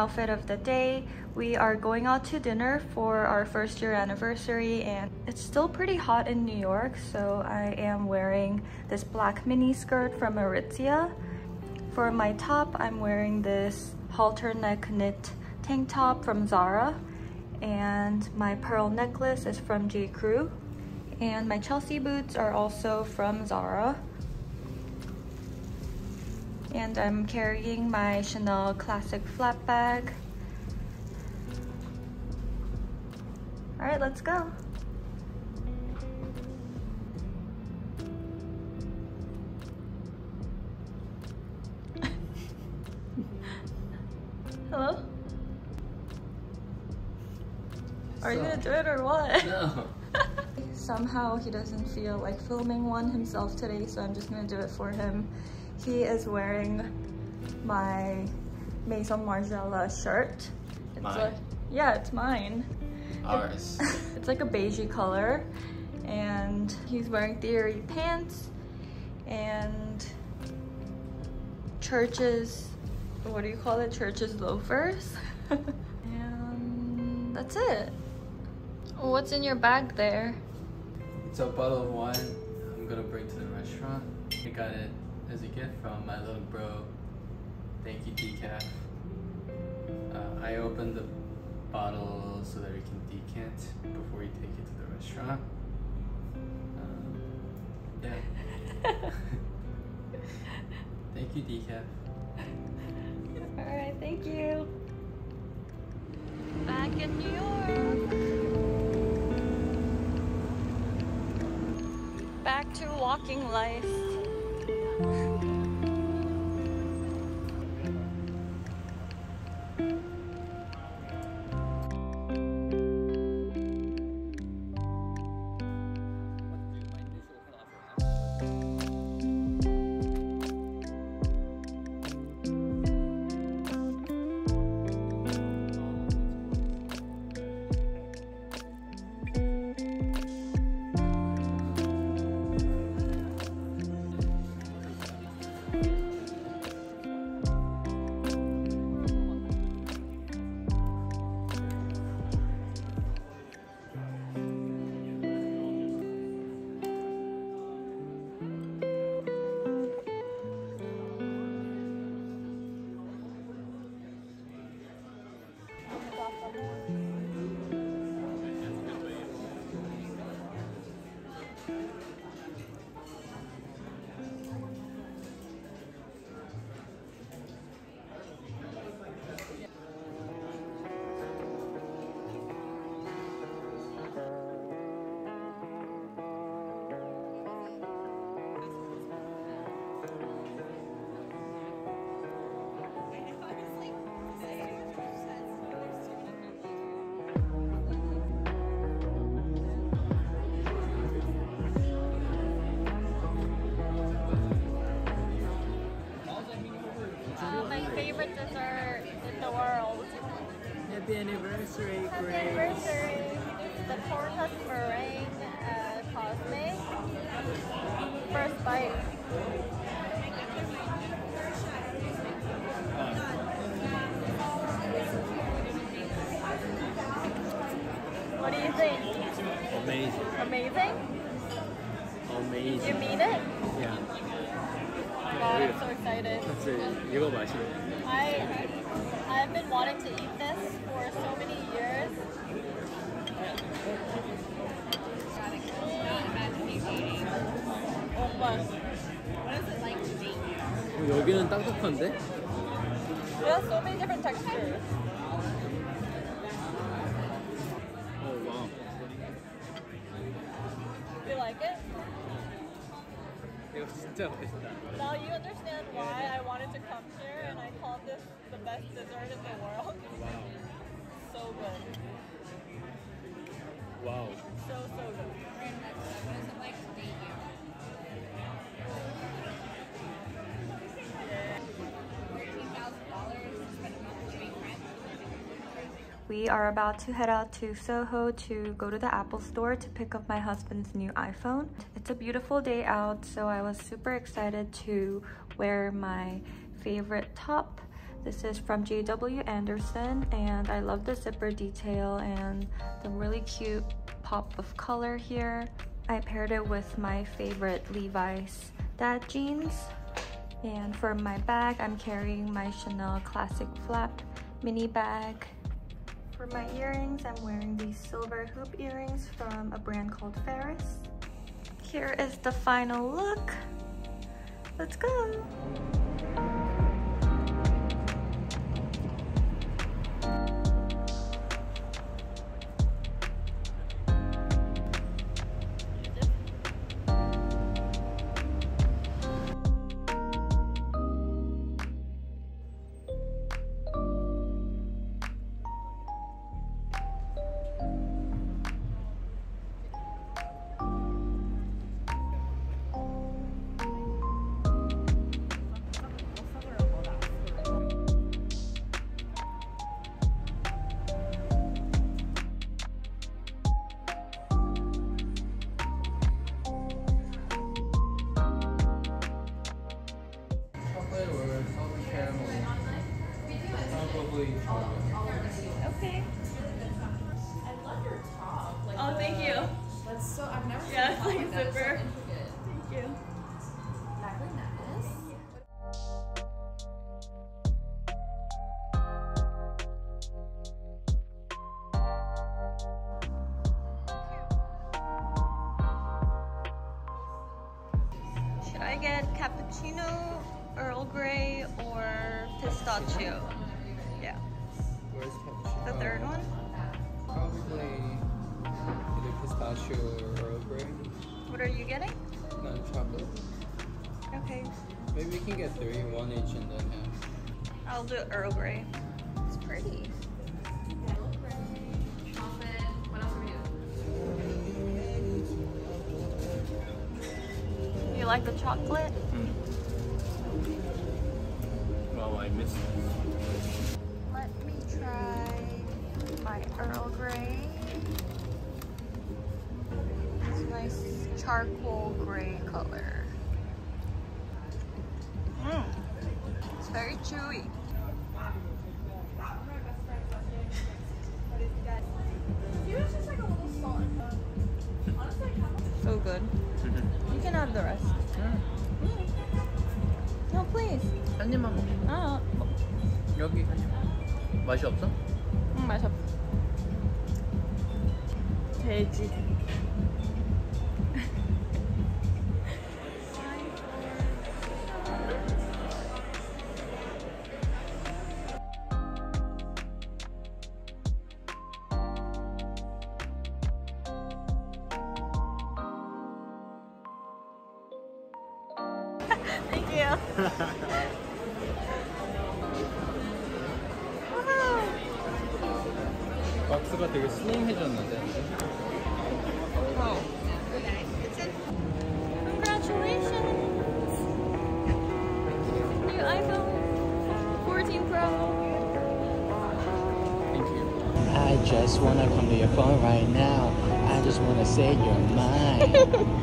outfit of the day. We are going out to dinner for our first year anniversary, and it's still pretty hot in New York, so I am wearing this black mini skirt from Aritzia. For my top, I'm wearing this halter neck knit tank top from Zara, and my pearl necklace is from J. Crew, and my Chelsea boots are also from Zara. And I'm carrying my Chanel classic flat bag. All right, let's go. Hello? Are you gonna do it or what? No. Somehow he doesn't feel like filming one himself today, so I'm just gonna do it for him. He is wearing my Maison Margiela shirt. It's mine? Like, yeah, it's mine. Ours. It's like a beigey color. And he's wearing Theory pants and Church's, what do you call it? Church's loafers. And that's it. What's in your bag there? It's a bottle of wine I'm gonna bring to the restaurant. I got it as a gift from my little bro. Thank you, decaf. I opened the bottle so that we can decant before we take it to the restaurant. Yeah. Thank you, decaf. All right, thank you. Back in New York. Back to walking life. Anniversary, great. Anniversary. The corn husk meringue, Cosme. First bite. What do you think? Amazing. Amazing? Amazing. You mean it? Yeah. God, I'm so excited. That's it. You go watch it. I've been wanting to eat this for so many years. Not imagining dating. Oh, what is it like to date you? 여기는 딱딱한데? It has so many different textures. Oh, wow. You like it? Now you understand why I wanted to come here, and I called this the best dessert in the world. Wow. So good. Wow. So, so good. What is it like to date you? $13,000 spent a month doing rent. We are about to head out to Soho to go to the Apple Store to pick up my husband's new iPhone. It's a beautiful day out, so I was super excited to wear my favorite top This is from JW Anderson, and I love the zipper detail and the really cute pop of color here. I paired it with my favorite Levi's dad jeans. And for my bag, I'm carrying my Chanel classic flap mini bag. For my earrings, I'm wearing these silver hoop earrings from a brand called Ferris. Here is the final look. Let's go! Okay. I love your top. Like, oh, thank you. That's so, I've never seen a top like that. It's so intricate. Thank you. Should I get cappuccino, Earl Grey, or pistachio? Yeah. The third one? Probably either pistachio or Earl Grey. What are you getting? None chocolate. Okay. Maybe we can get three, one each and then half. I'll do Earl Grey. It's pretty. Earl Grey, chocolate. What else are we doing? You like the chocolate? Mm. Well, I missed it. Let me try my Earl Grey. It's a nice charcoal gray color. Mm. It's very chewy. So good. You can have the rest. Mm. No, please. Oh. 여기 맛이 없어? 응, 맛이 없어. 돼지. Thank you. 박스가 되게 슬림해졌는데. Wow. It's in. Congratulations. New iPhone 14 Pro. Thank you. I just wanna come to your phone right now. I just wanna say you're mine.